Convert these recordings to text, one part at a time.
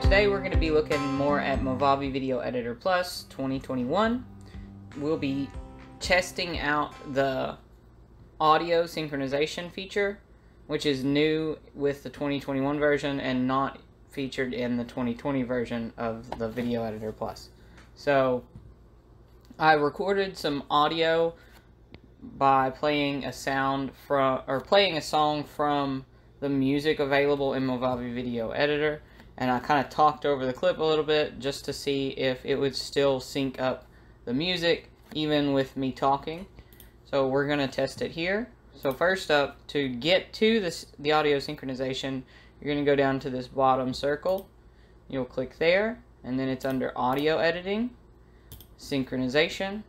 today we're going to be looking more at Movavi Video Editor Plus 2021. We'll be testing out the audio synchronization feature, which is new with the 2021 version and not featured in the 2020 version of the Video Editor Plus. So I recorded some audio by playing a sound from, or playing a song from the music available in Movavi Video Editor, and I kind of talked over the clip a little bit just to see if it would still sync up the music even with me talking. So we're going to test it here. So first up, to get to the audio synchronization, you're going to go down to this bottom circle. You'll click there, and then it's under Audio Editing, Synchronization,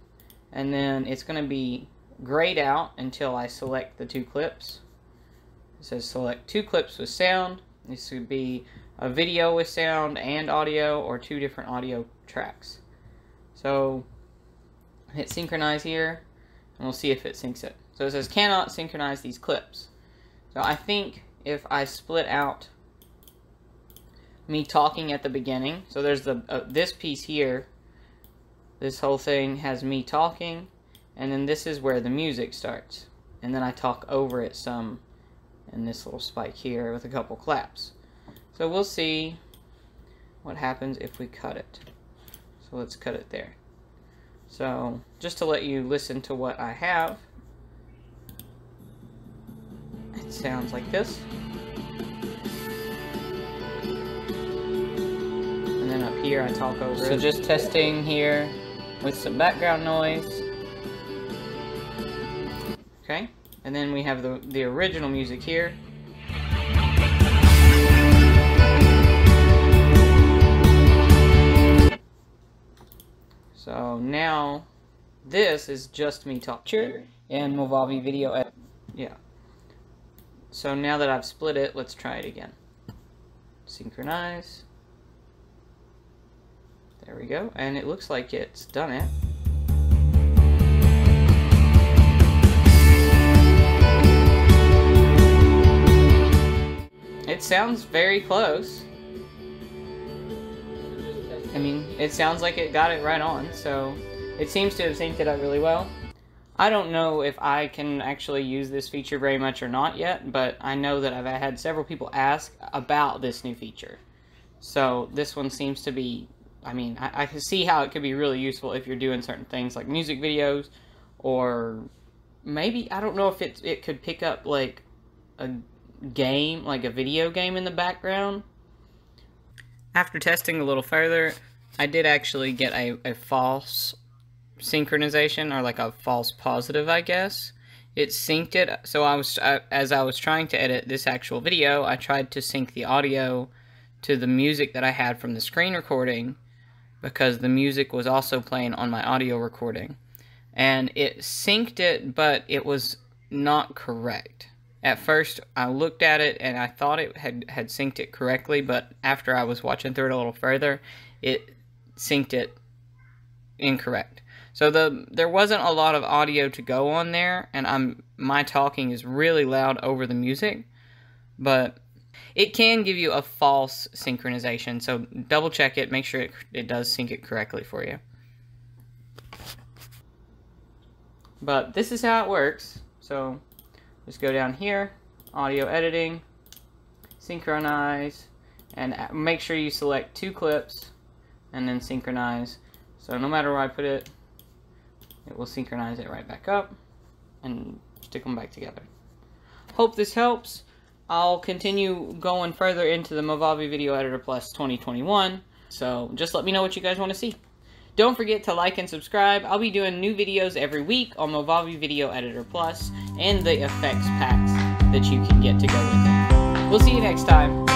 and then it's going to be grayed out until I select the two clips. It says select two clips with sound. This would be a video with sound and audio, or two different audio tracks. So hit synchronize here, and we'll see if it syncs it. So it says cannot synchronize these clips. So I think if I split out me talking at the beginning, so there's the this piece here, this whole thing has me talking, and then this is where the music starts, and then I talk over it some in this little spike here with a couple claps. So we'll see what happens if we cut it. So let's cut it there. So just to let you listen to what I have, it sounds like this. And then up here I talk over it. So just testing here with some background noise. Okay, and then we have the original music here. So now this is just me talking and Movavi Video Editor. Yeah. So now that I've split it, let's try it again. Synchronize. There we go. And it looks like it's done it. It sounds very close. I mean, it sounds like it got it right on, so it seems to have synced it up really well. I don't know if I can actually use this feature very much or not yet, but I know that I've had several people ask about this new feature. So this one seems to be, I mean, I can see how it could be really useful if you're doing certain things like music videos, or maybe, I don't know if it could pick up like a game, like a video game in the background. After testing a little further, I did actually get a false synchronization, or like a false positive, I guess. It synced it, so as I was trying to edit this actual video, I tried to sync the audio to the music that I had from the screen recording, because the music was also playing on my audio recording, and it synced it, but it was not correct. At first, I looked at it, and I thought it had synced it correctly, but after I was watching through it a little further, it synced it incorrect. So there wasn't a lot of audio to go on there, and my talking is really loud over the music, but it can give you a false synchronization, so double check it, make sure it does sync it correctly for you. But this is how it works, so just go down here, audio editing, synchronize, and make sure you select two clips, and then synchronize. So no matter where I put it, it will synchronize it right back up and stick them back together. Hope this helps. I'll continue going further into the Movavi Video Editor Plus 2021. So just let me know what you guys want to see. Don't forget to like and subscribe. I'll be doing new videos every week on Movavi Video Editor Plus and the effects packs that you can get to go with it. We'll see you next time.